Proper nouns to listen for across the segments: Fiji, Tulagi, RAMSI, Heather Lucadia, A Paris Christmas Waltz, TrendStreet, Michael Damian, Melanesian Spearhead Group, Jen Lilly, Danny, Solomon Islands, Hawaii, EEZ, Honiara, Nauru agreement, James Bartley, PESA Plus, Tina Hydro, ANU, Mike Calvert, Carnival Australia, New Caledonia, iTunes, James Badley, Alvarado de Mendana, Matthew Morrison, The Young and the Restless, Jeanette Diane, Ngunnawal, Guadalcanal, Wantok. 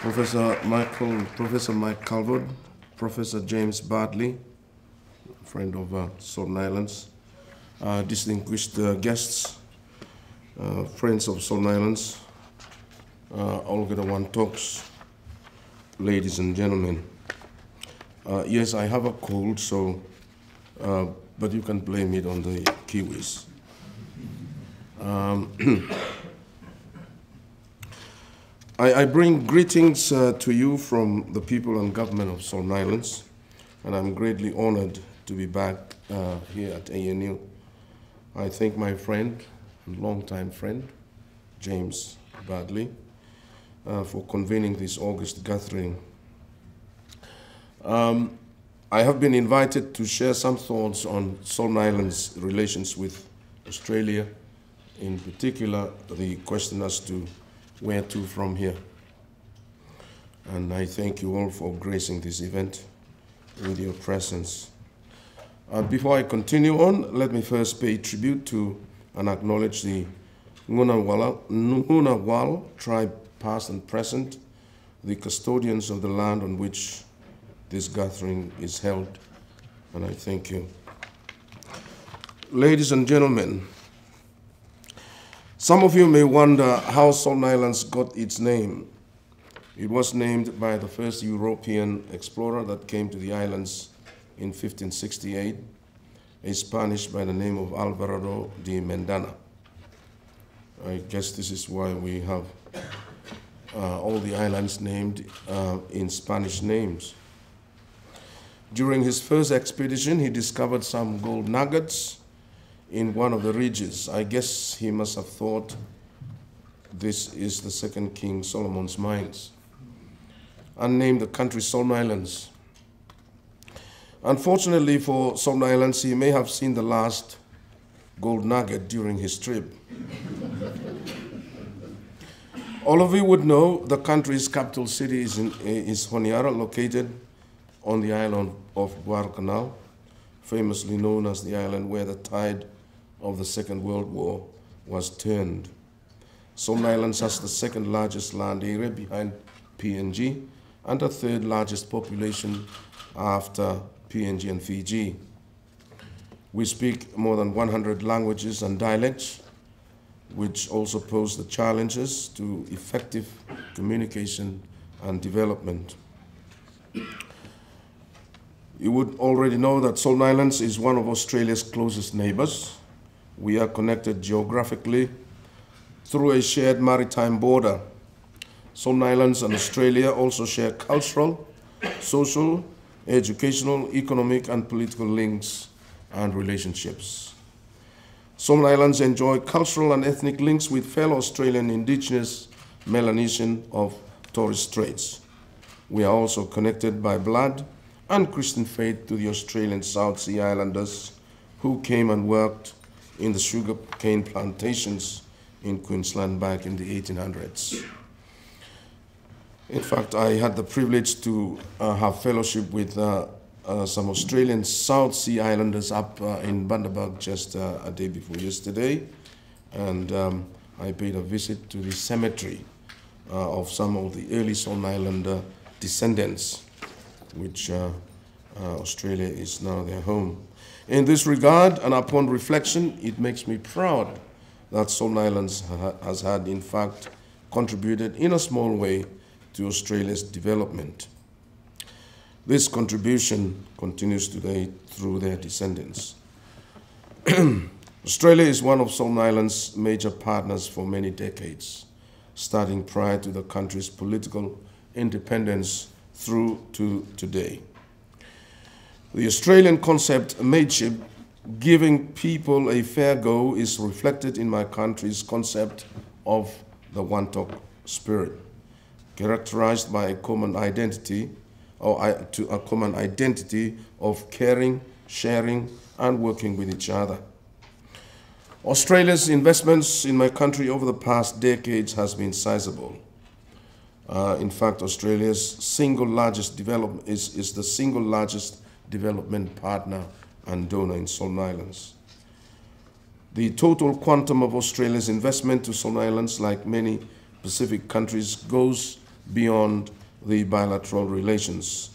Professor Mike Calvert, Professor James Bartley, friend of Southern Islands, distinguished guests, friends of Southern Islands, Wantoks, ladies and gentlemen. Yes, I have a cold, so, but you can blame it on the Kiwis. I bring greetings to you from the people and government of Southern Islands, and I'm greatly honored to be back here at ANU. I thank my friend, longtime friend, James Badley, for convening this August gathering. I have been invited to share some thoughts on Southern Islands' relations with Australia, in particular the question as to where to from here. And I thank you all for gracing this event with your presence. Before I continue on, let me first pay tribute to and acknowledge the Ngunnawal tribe, past and present, the custodians of the land on which this gathering is held, and I thank you. Ladies and gentlemen, some of you may wonder how Southern Islands got its name. It was named by the first European explorer that came to the islands in 1568, a Spanish by the name of Alvarado de Mendana. I guess this is why we have all the islands named in Spanish names. During his first expedition, he discovered some gold nuggets in one of the ridges. I guess he must have thought this is the second King Solomon's mines, and named the country Southern Islands. Unfortunately for Southern Islands, he may have seen the last gold nugget during his trip. All of you would know the country's capital city is Honiara, located on the island of Guadalcanal, famously known as the island where the tide of the Second World War was turned. Southern Islands has the second largest land area behind PNG and the third largest population after PNG and Fiji. We speak more than 100 languages and dialects, which also pose the challenges to effective communication and development. You would already know that Southern Islands is one of Australia's closest neighbours. We are connected geographically through a shared maritime border. Southern Islands and Australia also share cultural, social, educational, economic and political links and relationships. Southern Islands enjoy cultural and ethnic links with fellow Australian Indigenous Melanesian of Torres Straits. We are also connected by blood and Christian faith to the Australian South Sea Islanders who came and worked in the sugarcane plantations in Queensland back in the 1800s. In fact, I had the privilege to have fellowship with some Australian South Sea Islanders up in Bundaberg just a day before yesterday, and I paid a visit to the cemetery of some of the early Southern Islander descendants, which Australia is now their home. In this regard, and upon reflection, it makes me proud that Southern Islands has had, in fact, contributed in a small way to Australia's development. This contribution continues today through their descendants. Australia is one of Southern Islands' major partners for many decades, starting prior to the country's political independence through to today. The Australian concept mateship, giving people a fair go, is reflected in my country's concept of the Wantok spirit, characterized by a common identity, of caring, sharing, and working with each other. Australia's investments in my country over the past decades has been sizable. In fact, Australia's is the single largest development partner and donor in Southern Islands. The total quantum of Australia's investment to Southern Islands, like many Pacific countries, goes beyond the bilateral relations.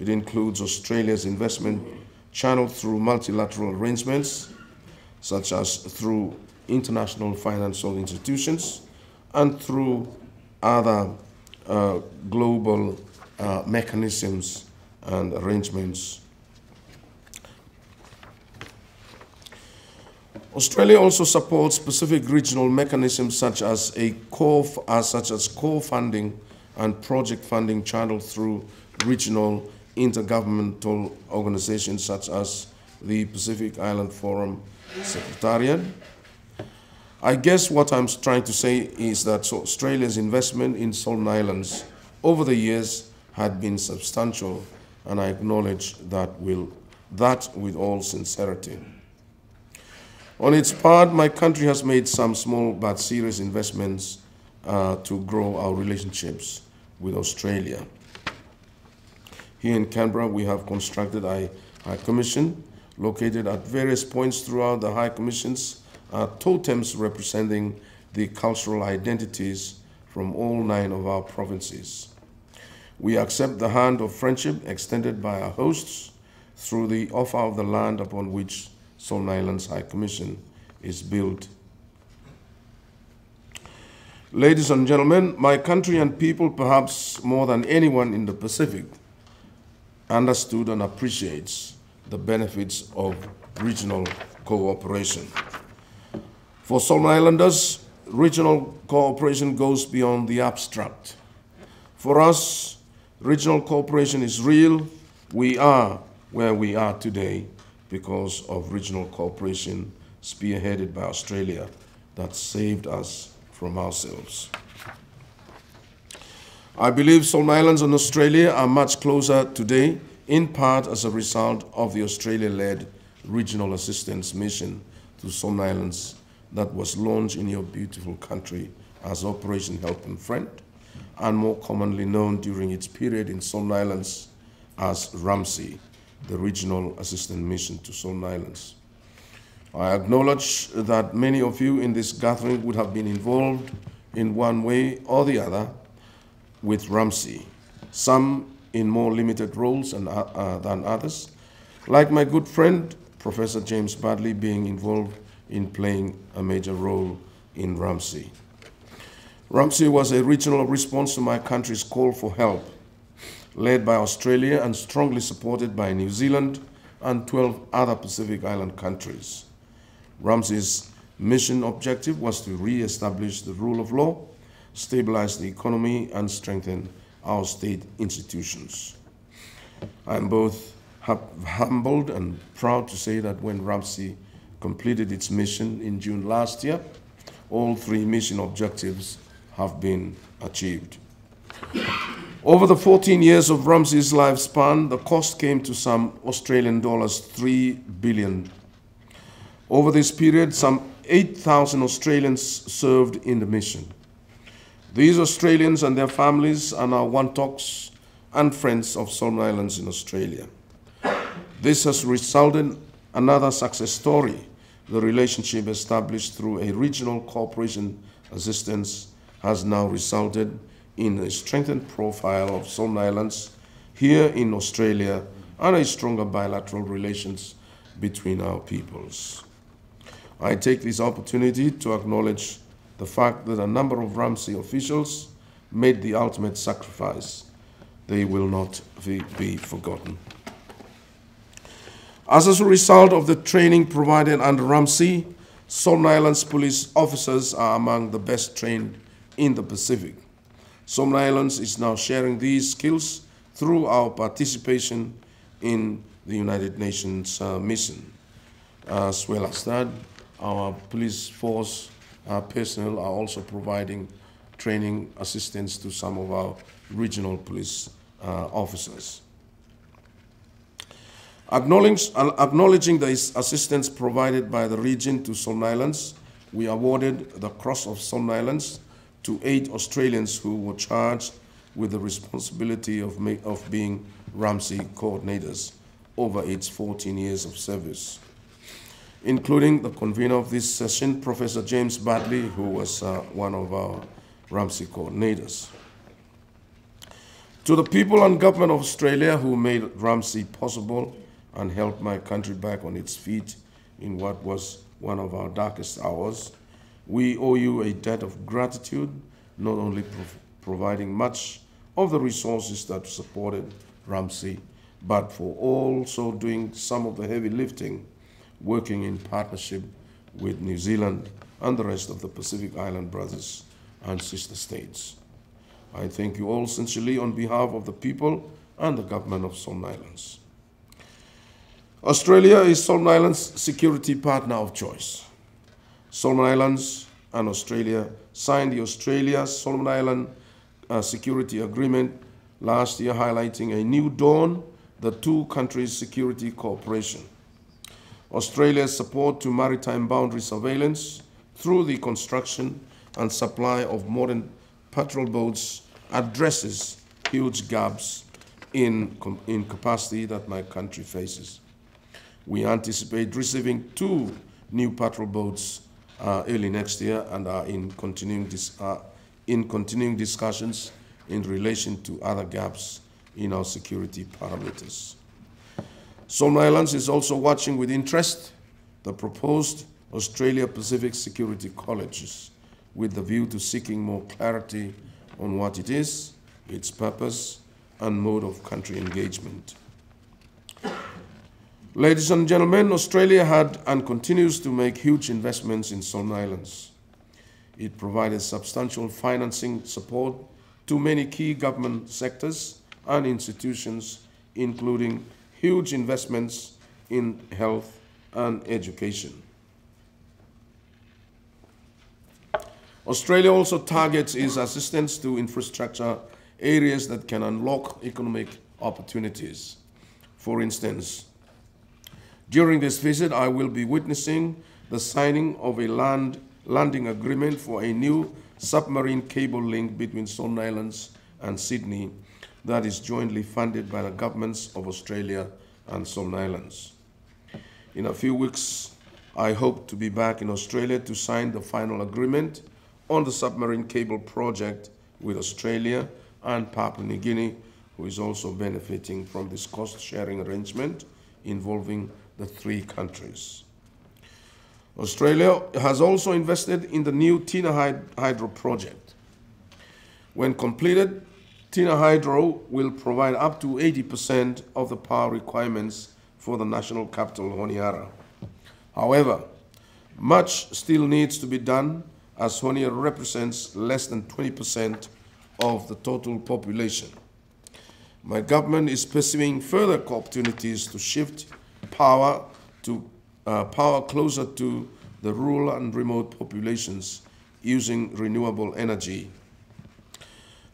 It includes Australia's investment channeled through multilateral arrangements, such as through international financial institutions and through other global mechanisms and arrangements. Australia also supports specific regional mechanisms such as co-funding and project funding channeled through regional intergovernmental organizations such as the Pacific Island Forum Secretariat. I guess what I'm trying to say is that Australia's investment in Solomon Islands over the years had been substantial, and I acknowledge that with all sincerity. On its part, my country has made some small but serious investments to grow our relationships with Australia. Here in Canberra, we have constructed a High Commission located at various points throughout the High Commission's totems representing the cultural identities from all 9 of our provinces. We accept the hand of friendship extended by our hosts through the offer of the land upon which Solomon Islands High Commission is built. Ladies and gentlemen, my country and people, perhaps more than anyone in the Pacific, understood and appreciates the benefits of regional cooperation. For Solomon Islanders, regional cooperation goes beyond the abstract. For us, regional cooperation is real. We are where we are today because of regional cooperation spearheaded by Australia that saved us from ourselves. I believe Solomon Islands and Australia are much closer today, in part as a result of the Australia-led regional assistance mission to Solomon Islands that was launched in your beautiful country as Operation Help and Friend, and more commonly known during its period in Solomon Islands as RAMSI, the Regional Assistance Mission to Solomon Islands. I acknowledge that many of you in this gathering would have been involved in one way or the other with RAMSI, some in more limited roles than others, like my good friend, Professor James Badley, being involved in playing a major role in RAMSI. RAMSI was a regional response to my country's call for help, led by Australia and strongly supported by New Zealand and 12 other Pacific Island countries. RAMSI's mission objective was to re-establish the rule of law, stabilize the economy, and strengthen our state institutions. I am both humbled and proud to say that when RAMSI completed its mission in June last year, all 3 mission objectives have been achieved. Over the 14 years of RAMSI's lifespan, the cost came to some Australian dollars 3 billion. Over this period, some 8,000 Australians served in the mission. These Australians and their families are now Wantok's and friends of Solomon Islands in Australia. This has resulted in another success story. The relationship established through a regional cooperation assistance has now resulted in a strengthened profile of Solomon Islands here in Australia and a stronger bilateral relations between our peoples. I take this opportunity to acknowledge the fact that a number of RAMSI officials made the ultimate sacrifice. They will not be forgotten. As a result of the training provided under RAMSI, Solomon Islands police officers are among the best trained in the Pacific. Solomon Islands is now sharing these skills through our participation in the United Nations mission. As well as that, our police force personnel are also providing training assistance to some of our regional police officers. Acknowledging the assistance provided by the region to Solomon Islands, we awarded the Cross of Solomon Islands to 8 Australians who were charged with the responsibility of being RAMSI coordinators over its 14 years of service, including the convener of this session, Professor James Badley, who was one of our RAMSI coordinators. To the people and government of Australia who made RAMSI possible and helped my country back on its feet in what was one of our darkest hours, we owe you a debt of gratitude, not only providing much of the resources that supported RAMSI, but for also doing some of the heavy lifting, working in partnership with New Zealand and the rest of the Pacific Island brothers and sister states. I thank you all sincerely on behalf of the people and the government of Solomon Islands. Australia is Solomon Islands' security partner of choice. Solomon Islands and Australia signed the Australia-Solomon Island Security Agreement last year, highlighting a new dawn, the two countries' security cooperation. Australia's support to maritime boundary surveillance through the construction and supply of modern patrol boats addresses huge gaps in capacity that my country faces. We anticipate receiving 2 new patrol boats early next year and are in continuing discussions in relation to other gaps in our security parameters. Solomon Islands is also watching with interest the proposed Australia-Pacific Security Colleges, with the view to seeking more clarity on what it is, its purpose, and mode of country engagement. Ladies and gentlemen, Australia had and continues to make huge investments in Solomon Islands. It provided substantial financing support to many key government sectors and institutions, including huge investments in health and education. Australia also targets its assistance to infrastructure areas that can unlock economic opportunities. For instance, during this visit, I will be witnessing the signing of a landing agreement for a new submarine cable link between Solomon Islands and Sydney that is jointly funded by the governments of Australia and Solomon Islands. In a few weeks, I hope to be back in Australia to sign the final agreement on the submarine cable project with Australia and Papua New Guinea, who is also benefiting from this cost-sharing arrangement involving the 3 countries. Australia has also invested in the new Tina Hydro project. When completed, Tina Hydro will provide up to 80% of the power requirements for the national capital, Honiara. However, much still needs to be done, as Honiara represents less than 20% of the total population. My government is pursuing further opportunities to shift power closer to the rural and remote populations using renewable energy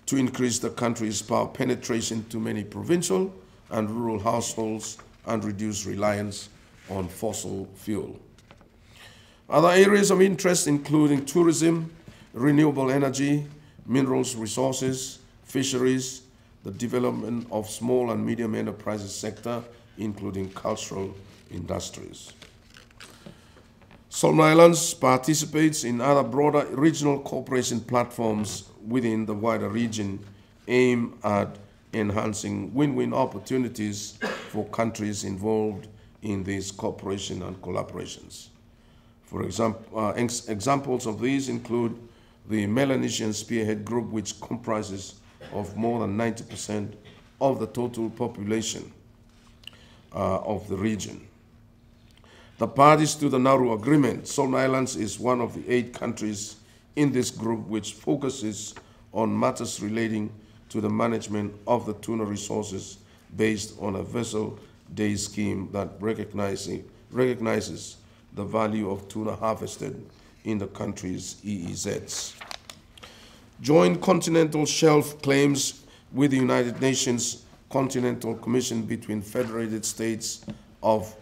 to increase the country's power penetration to many provincial and rural households and reduce reliance on fossil fuel. Other areas of interest including tourism, renewable energy, minerals resources, fisheries, the development of small and medium enterprises sector, including cultural industries. Solomon Islands participates in other broader regional cooperation platforms within the wider region aimed at enhancing win-win opportunities for countries involved in these cooperation and collaborations. For example, examples of these include the Melanesian Spearhead Group, which comprises of more than 90% of the total population of the region. The parties to the Nauru agreement, Solomon Islands is one of the 8 countries in this group, which focuses on matters relating to the management of the tuna resources based on a vessel day scheme that recognizes the value of tuna harvested in the country's EEZs. Joint continental shelf claims with the United Nations Continental Commission between Federated States of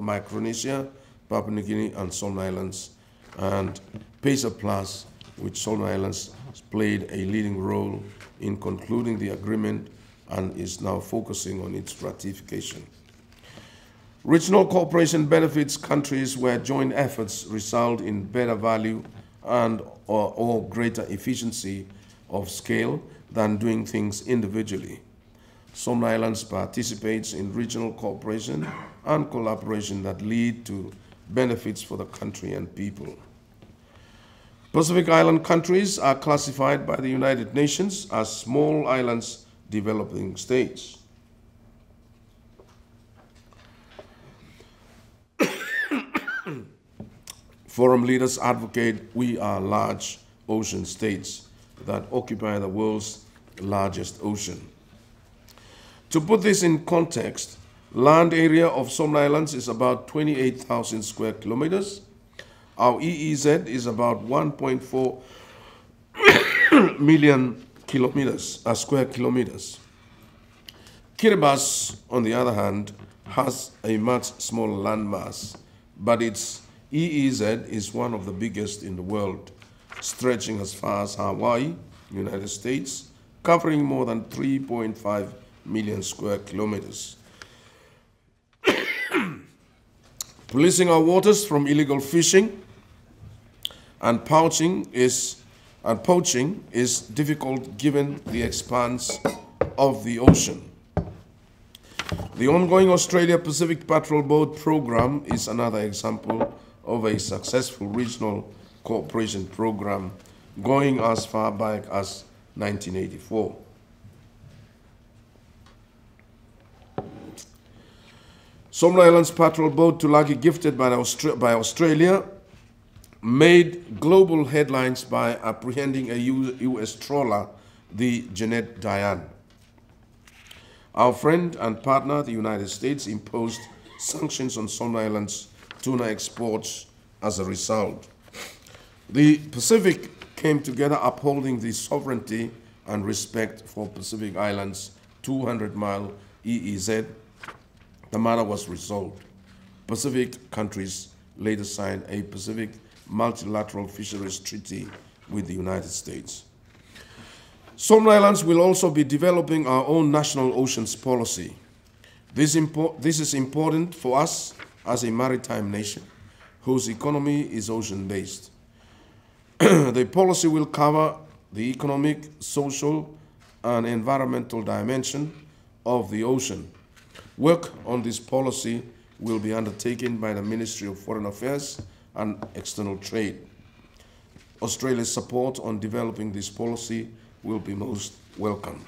Micronesia, Papua New Guinea, and Solomon Islands, and PESA Plus, which Solomon Islands played a leading role in concluding the agreement and is now focusing on its ratification. Regional cooperation benefits countries where joint efforts result in better value and or greater efficiency of scale than doing things individually. Solomon Islands participates in regional cooperation and collaboration that lead to benefits for the country and people. Pacific Island countries are classified by the United Nations as small islands developing states. Forum leaders advocate we are large ocean states that occupy the world's largest ocean. To put this in context, land area of Solomon Islands is about 28,000 square kilometers. Our EEZ is about 1.4 million kilometers, square kilometers. Kiribati, on the other hand, has a much smaller landmass, but its EEZ is one of the biggest in the world, stretching as far as Hawaii, United States, covering more than 3.5 million square kilometers. Policing our waters from illegal fishing and poaching is difficult given the expanse of the ocean. The ongoing Australia Pacific Patrol Boat program is another example of a successful regional cooperation program going as far back as 1984. Solomon Islands patrol boat Tulagi, gifted by Australia, made global headlines by apprehending a U.S. trawler, the Jeanette Diane. Our friend and partner, the United States, imposed sanctions on Solomon Islands tuna exports as a result. The Pacific came together upholding the sovereignty and respect for Pacific Islands' 200-mile EEZ. The matter was resolved. Pacific countries later signed a Pacific Multilateral Fisheries Treaty with the United States. Solomon Islands will also be developing our own national oceans policy. This is important for us as a maritime nation whose economy is ocean-based. The policy will cover the economic, social, and environmental dimension of the ocean. Work on this policy will be undertaken by the Ministry of Foreign Affairs and External Trade. Australia's support on developing this policy will be most welcomed.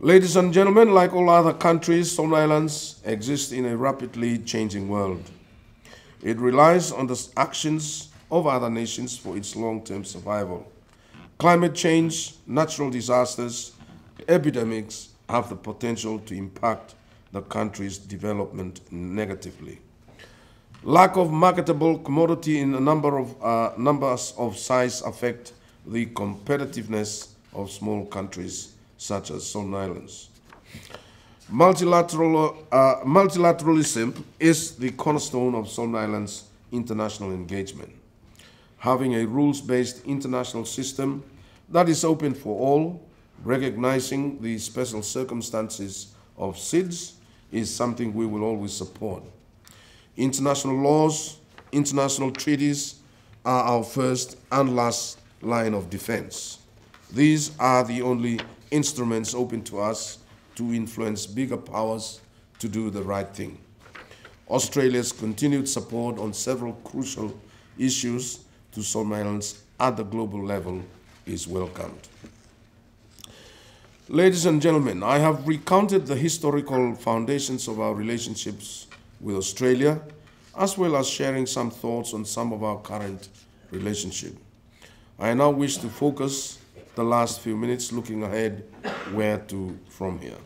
Ladies and gentlemen, like all other countries, Solomon Islands exist in a rapidly changing world. It relies on the actions of other nations for its long-term survival. Climate change, natural disasters, epidemics, have the potential to impact the country's development negatively. Lack of marketable commodity in a numbers of size affect the competitiveness of small countries such as Solomon Islands. Multilateralism is the cornerstone of Solomon Islands' international engagement. Having a rules-based international system that is open for all, recognizing the special circumstances of SIDS, is something we will always support. International laws, international treaties are our first and last line of defense. These are the only instruments open to us to influence bigger powers to do the right thing. Australia's continued support on several crucial issues to Solomon Islands at the global level is welcomed. Ladies and gentlemen, I have recounted the historical foundations of our relationships with Australia, as well as sharing some thoughts on some of our current relationship. I now wish to focus the last few minutes looking ahead where to from here.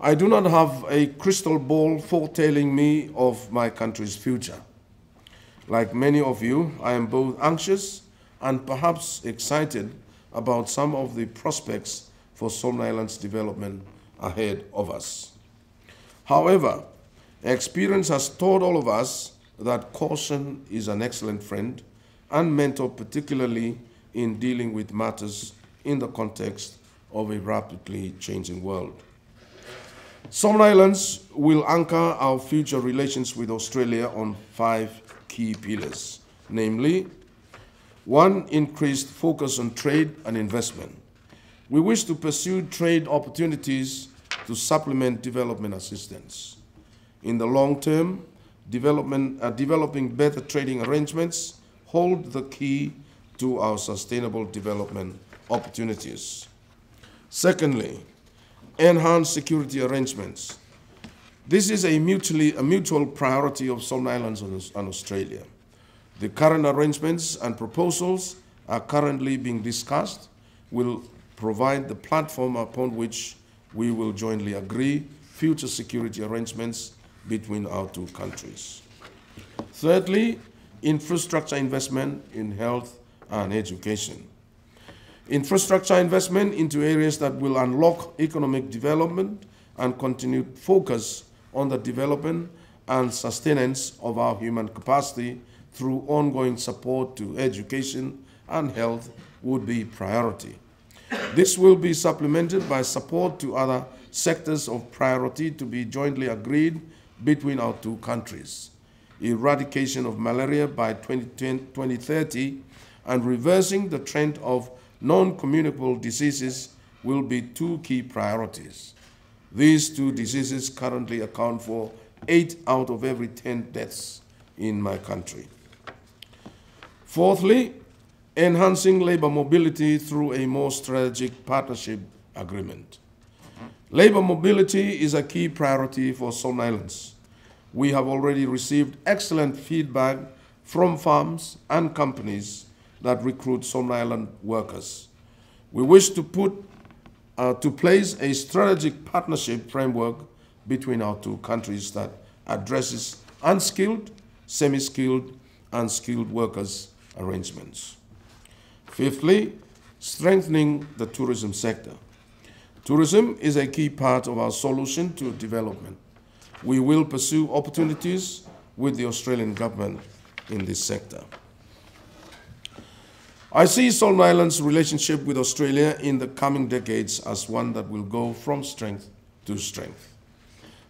I do not have a crystal ball foretelling me of my country's future. Like many of you, I am both anxious and perhaps excited about some of the prospects for Solomon Islands development ahead of us. However, experience has taught all of us that caution is an excellent friend and mentor, particularly in dealing with matters in the context of a rapidly changing world. Solomon Islands will anchor our future relations with Australia on 5 key pillars, namely One, increased focus on trade and investment. We wish to pursue trade opportunities to supplement development assistance. In the long term, developing better trading arrangements hold the key to our sustainable development opportunities. Secondly, enhanced security arrangements. This is a mutual priority of Solomon Islands and Australia. The current arrangements and proposals are currently being discussed, will provide the platform upon which we will jointly agree future security arrangements between our two countries. Thirdly, infrastructure investment in health and education. Infrastructure investment into areas that will unlock economic development and continued focus on the development and sustenance of our human capacity through ongoing support to education and health would be priority. This will be supplemented by support to other sectors of priority to be jointly agreed between our two countries. Eradication of malaria by 2030 and reversing the trend of non-communicable diseases will be two key priorities. These two diseases currently account for 8 out of every 10 deaths in my country. Fourthly, enhancing labor mobility through a more strategic partnership agreement. Labor mobility is a key priority for Solomon Islands. We have already received excellent feedback from firms and companies that recruit Solomon Island workers. We wish to put to place a strategic partnership framework between our two countries that addresses unskilled, semi-skilled, and skilled workers' arrangements. Fifthly, strengthening the tourism sector. Tourism is a key part of our solution to development. We will pursue opportunities with the Australian government in this sector. I see Solomon Islands' relationship with Australia in the coming decades as one that will go from strength to strength.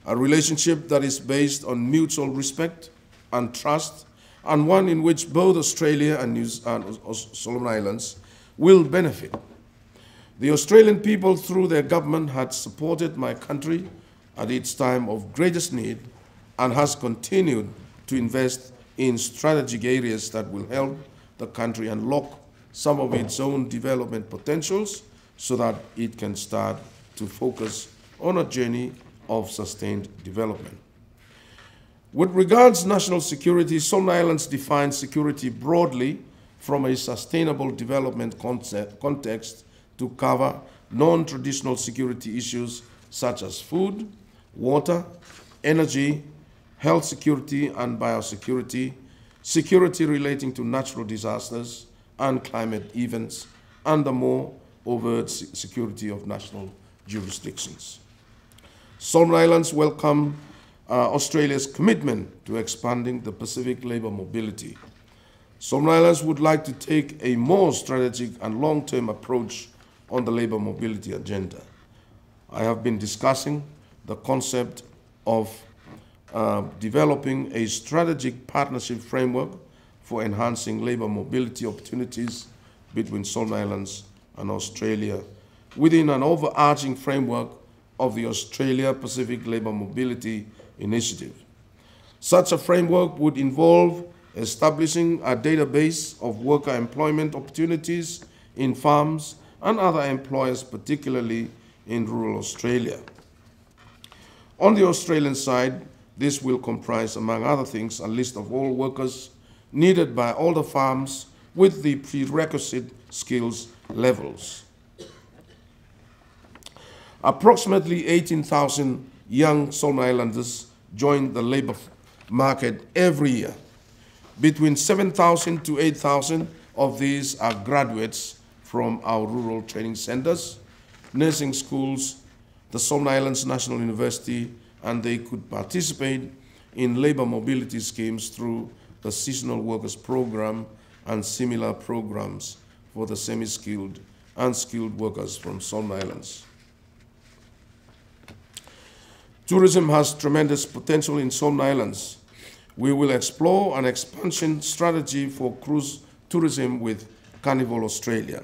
A relationship that is based on mutual respect and trust, and one in which both Australia and Solomon Islands will benefit. The Australian people, through their government, had supported my country at its time of greatest need and has continued to invest in strategic areas that will help the country unlock some of its own development potentials so that it can start to focus on a journey of sustained development. With regards to national security, Solomon Islands defines security broadly from a sustainable development context to cover non-traditional security issues such as food, water, energy, health security and biosecurity, security relating to natural disasters, and climate events, and the more overt security of national jurisdictions. Solomon Islands welcome Australia's commitment to expanding the Pacific labour mobility. Solomon Islands would like to take a more strategic and long-term approach on the labour mobility agenda. I have been discussing the concept of developing a strategic partnership framework for enhancing labour mobility opportunities between Solomon Islands and Australia within an overarching framework of the Australia-Pacific Labour Mobility Initiative. Such a framework would involve establishing a database of worker employment opportunities in farms and other employers, particularly in rural Australia. On the Australian side, this will comprise, among other things, a list of all workers needed by all the farms with the prerequisite skills levels. Approximately 18,000 young Solomon Islanders join the labour market every year. Between 7,000 to 8,000 of these are graduates from our rural training centres, nursing schools, the Solomon Islands National University, and they could participate in labour mobility schemes through the Seasonal Workers Program and similar programs for the semi-skilled and skilled workers from Solomon Islands. Tourism has tremendous potential in Solomon Islands. We will explore an expansion strategy for cruise tourism with Carnival Australia.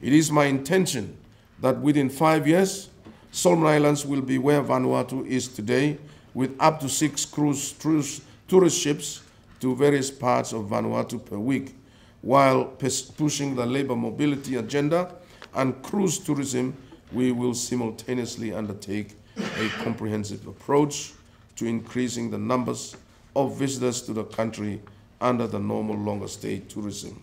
It is my intention that within 5 years, Solomon Islands will be where Vanuatu is today, with up to 6 tourist ships to various parts of Vanuatu per week, while pushing the labor mobility agenda and cruise tourism. We will simultaneously undertake a comprehensive approach to increasing the numbers of visitors to the country under the normal longer stay tourism.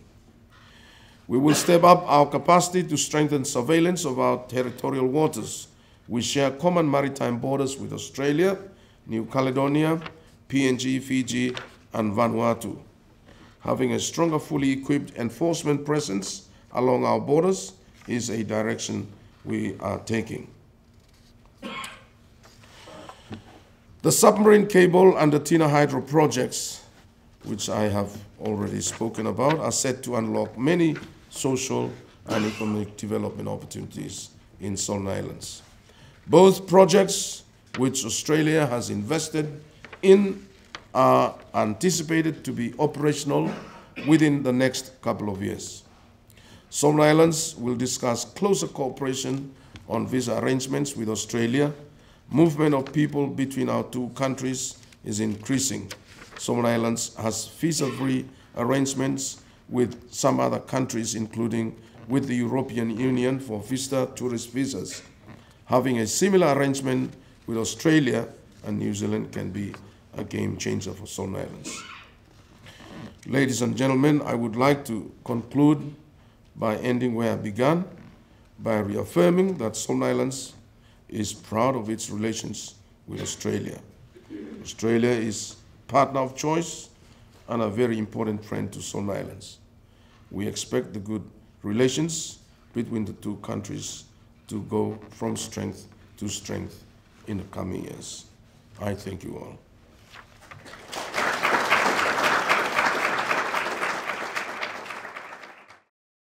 We will step up our capacity to strengthen surveillance of our territorial waters. We share common maritime borders with Australia, New Caledonia, PNG, Fiji, and Vanuatu. Having a stronger, fully equipped enforcement presence along our borders is a direction we are taking. The submarine cable and the Tina Hydro projects, which I have already spoken about, are set to unlock many social and economic development opportunities in Solomon Islands. Both projects, which Australia has invested in, are anticipated to be operational within the next couple of years. Solomon Islands will discuss closer cooperation on visa arrangements with Australia. Movement of people between our two countries is increasing. Solomon Islands has visa-free arrangements with some other countries, including with the European Union for visitor tourist visas. Having a similar arrangement with Australia and New Zealand can be a game changer for Solomon Islands. Ladies and gentlemen, I would like to conclude by ending where I began, by reaffirming that Solomon Islands is proud of its relations with Australia. Australia is a partner of choice and a very important friend to Solomon Islands. We expect the good relations between the two countries to go from strength to strength in the coming years. I thank you all.